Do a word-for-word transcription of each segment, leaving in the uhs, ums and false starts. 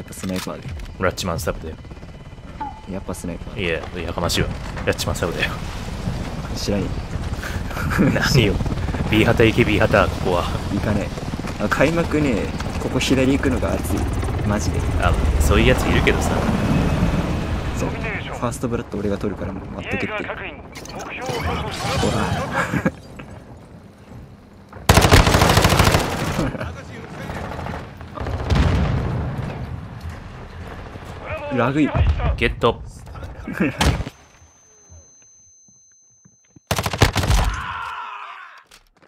やっぱスナイパーで。ラッチマンサブだよ。やっぱスナイパー。いや、やかましいわ。ラッチマンサブだよ。知らんよ。何よ。B 旗行け、B 旗、ここは。行かねえ。開幕ね、ここ左行くのが熱い。マジで。あ、そういうやついるけどさ。そう。ファーストブラッド俺が取るからもう待っててって。ほら。ラグいゲット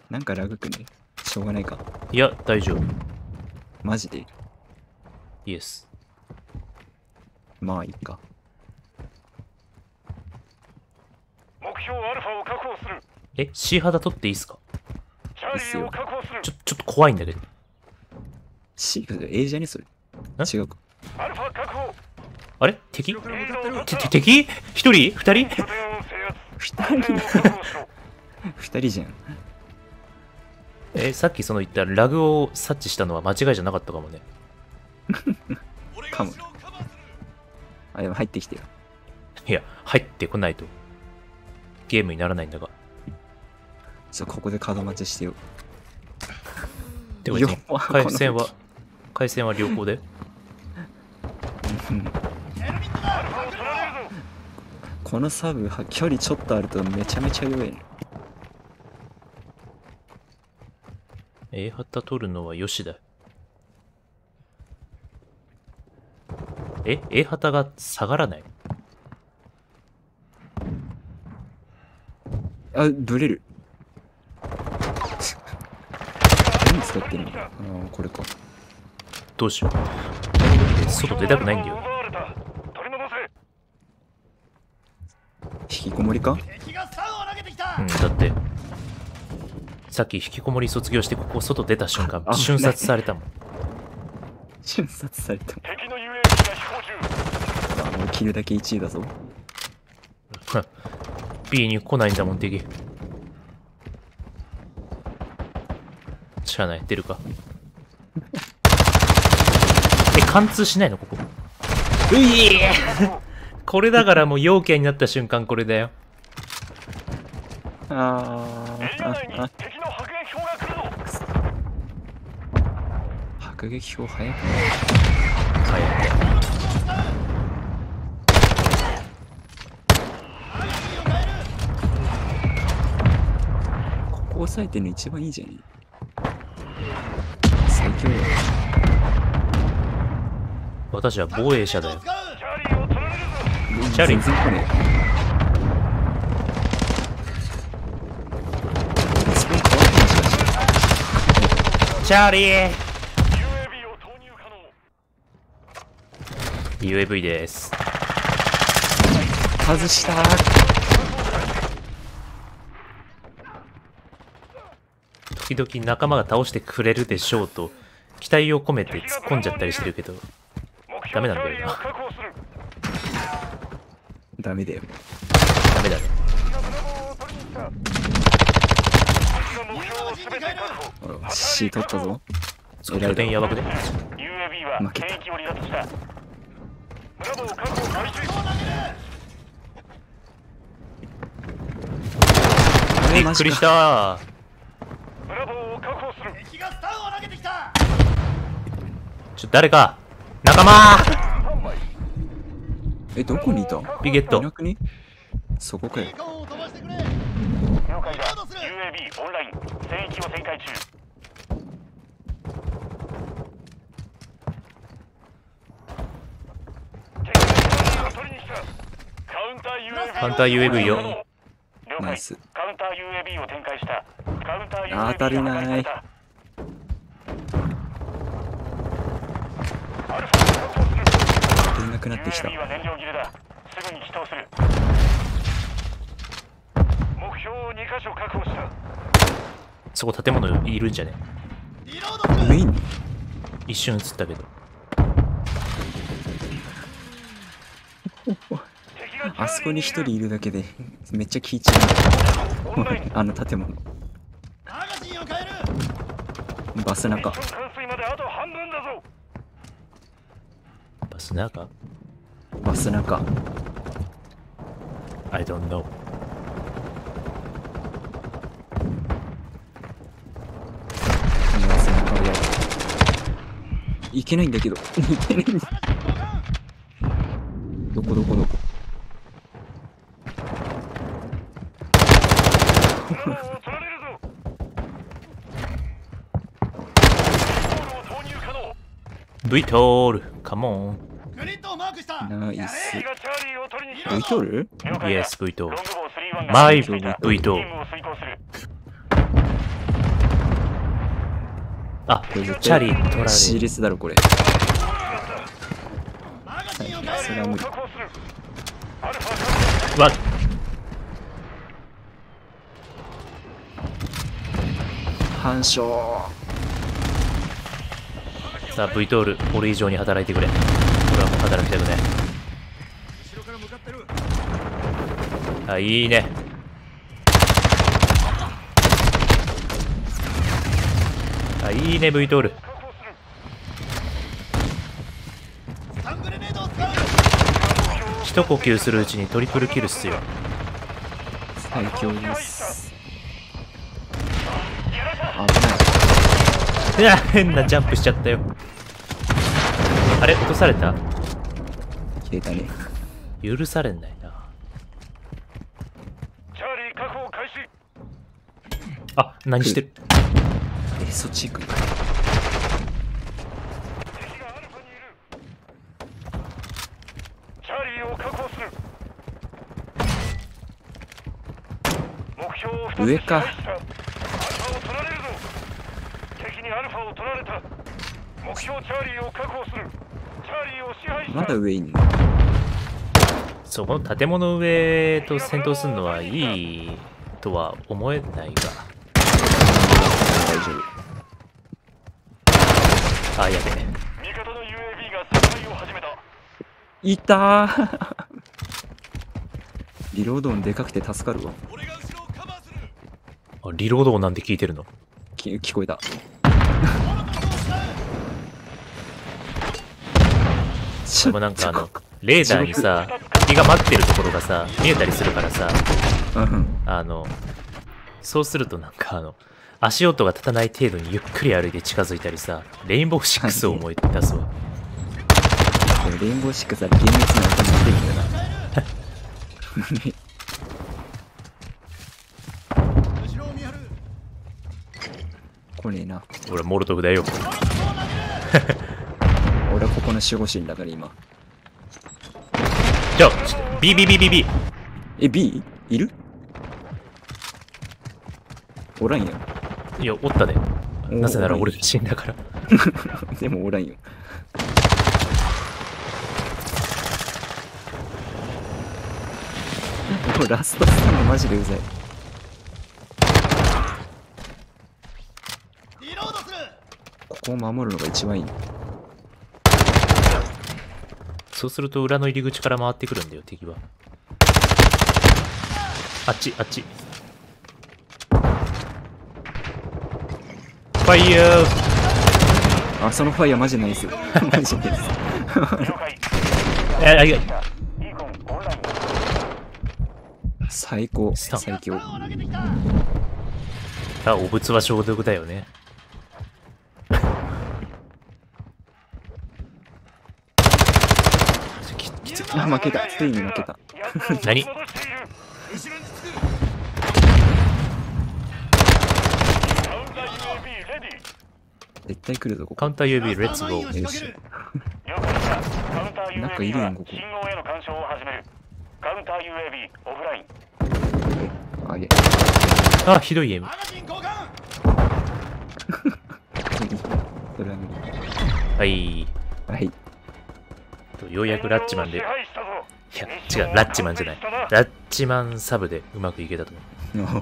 なんかラグくねしょうがないか。いや大丈夫マジで。イエスまあいいか。目標アルファを確保する。え C 肌取っていいっすか。いいっすよ。ちょちょっと怖いんだね。 C 肌 A じゃねそれ。違うか。アルファ確保。あれ敵て敵一人二人二人じゃん。えー、さっきその言ったラグを察知したのは間違いじゃなかったかもね。かも。あ、でも入ってきてよ。いや、入ってこないとゲームにならないんだが。そう、ここで角待ちしてよ。でも、ね、回線は、回線は良好で。うんこのサブは距離ちょっとあるとめちゃめちゃ弱いね。 A 旗取るのはよしだ。え A 旗が下がらない。あブレる何使ってるの。ああこれか。どうしよう外出たくないんだよ。引きこもりか。うんだってさっき引きこもり卒業してここ外出た瞬間瞬殺されたもん。瞬殺された。敵の ユーエーブイ が飛行中。あもうキルだけいちいだぞ。B に来ないんだもん敵。しゃあない出るか。え貫通しないのここ。ういえこれだからもう要件になった瞬間これだよ。ああ敵の迫撃砲が来るぞ。迫撃砲早くない早くないここ押さえてるの一番いいじゃん。最強だよ。私は防衛者だよ。チャリンズ来ねえ。チャリー ユーエーブイ です。外したー。時々仲間が倒してくれるでしょうと期待を込めて突っ込んじゃったりしてるけどダメなんだよな。ダメだよ。ダメだね。C 取ったぞ。拠点やばくね。負けた。びっくりした。ちょ誰か仲間。え、どこにいた？ビゲット。そこかよ。カウンター ユーエーブイ よ。ナイス。当たりない。なくなってきた。そこ建物いるんじゃね。メイン一瞬映ったけどあそこに一人いるだけでめっちゃ効いちゃうあの建物バス中。Basnaka? Basnaka. I don't know. I can't go. I can't go. どこどこどこブイトールカモンナイス ブイトール Yes ブイトールマイブ ブイトールあチャリ取られシーレスだろこれそれは無理わっ反傷さあ ブイ トール俺以上に働いてくれ俺はもう働きたくねあいいねあいいね ブイ トール一呼吸するうちにトリプルキル必要最強です危ないいや変なジャンプしちゃったよあれ落とされた消えたね許されんないなあ何してるえそっち行く上かまだ上いんのそこの建物の上と戦闘するのはいいとは思えないが大丈夫あやべえ味方の ユーエーブイ が戦いを始めたいたーリロード音でかくて助かるわあリロード音なんて聞いてるのき聞こえたでもなんかあのレーダーにさ敵が待ってるところがさ見えたりするからさ、うん、あのそうするとなんかあの足音が立たない程度にゆっくり歩いて近づいたりさレインボーシックスを思い出すわレインボーシックスは厳密な音になっているんだなこれな俺モルトフだよ俺ここの守護神だから今ちょっ ビービービービービー え B いるおらんよいやおったでなぜなら俺死んだからでもおらんよラストスタンドマジでうざいここを守るのが一番いいそうすると裏の入り口から回ってくるんだよ敵はあっちあっちファイヤーあそのファイヤーマジないですマジですえありがとう最高最強あお物は消毒だよねあ負けたついに負けた何絶対来るぞここカウンター ユーエーブイ レッツゴーよしなんかいるやんここカウンター ユーエーブイ オフラインあげあひどいゲームはいはいようやくラッチマンでいや違うラッチマンじゃないラッチマンサブでうまくいけたと思うフ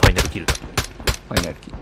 ァイナルキルだファイナルキル